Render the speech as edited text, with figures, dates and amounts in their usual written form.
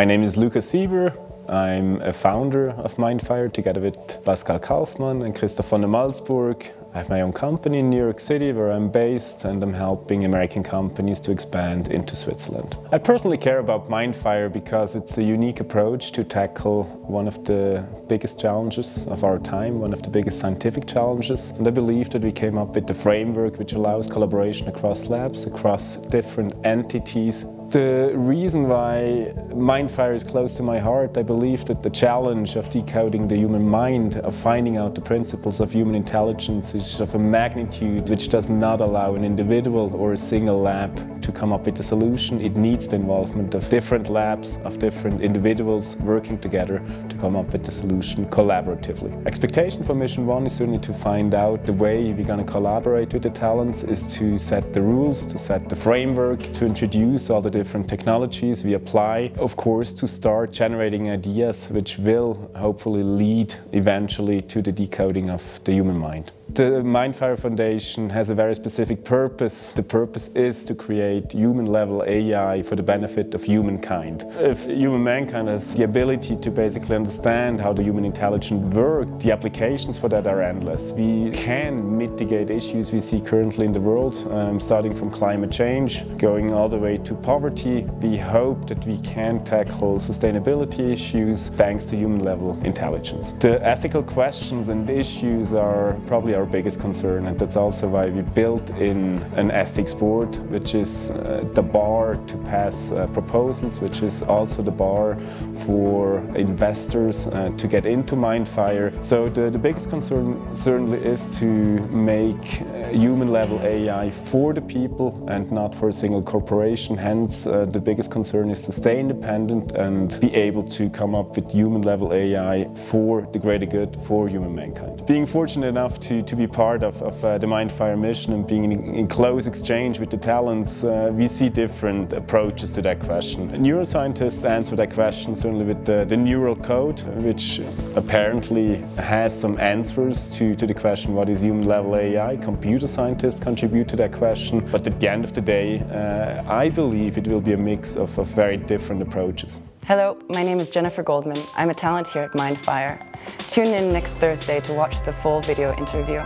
My name is Lukas Sieber. I'm a founder of MindFire together with Pascal Kaufmann and Christoph von der Malzburg. I have my own company in New York City where I'm based, and I'm helping American companies to expand into Switzerland. I personally care about MindFire because it's a unique approach to tackle one of the biggest challenges of our time, one of the biggest scientific challenges. And I believe that we came up with a framework which allows collaboration across labs, across different entities. The reason why MindFire is close to my heart, I believe that the challenge of decoding the human mind, of finding out the principles of human intelligence, is of a magnitude which does not allow an individual or a single lab to come up with a solution. It needs the involvement of different labs, of different individuals working together to come up with the solution collaboratively. Expectation for Mission 1 is certainly to find out the way we're going to collaborate with the talents, is to set the rules, to set the framework, to introduce all the different technologies we apply, of course, to start generating ideas which will hopefully lead eventually to the decoding of the human mind. The MindFire Foundation has a very specific purpose. The purpose is to create human-level AI for the benefit of humankind. If humankind has the ability to basically understand how the human intelligence works, the applications for that are endless. We can mitigate issues we see currently in the world, starting from climate change, going all the way to poverty. We hope that we can tackle sustainability issues thanks to human-level intelligence. The ethical questions and issues are probably our biggest concern, and that's also why we built in an ethics board, which is the bar to pass proposals, which is also the bar for investors to get into MindFire. So the biggest concern certainly is to make human-level AI for the people and not for a single corporation. Hence, the biggest concern is to stay independent and be able to come up with human-level AI for the greater good, for human mankind. Being fortunate enough to be part of the MindFire mission and being in close exchange with the talents, we see different approaches to that question. Neuroscientists answer that question certainly with the neural code, which apparently has some answers to the question, what is human-level AI? Computer scientists contribute to that question, but at the end of the day, I believe it will be a mix of very different approaches. Hello, my name is Jennifer Goldman. I'm a talent here at MindFire. Tune in next Thursday to watch the full video interview.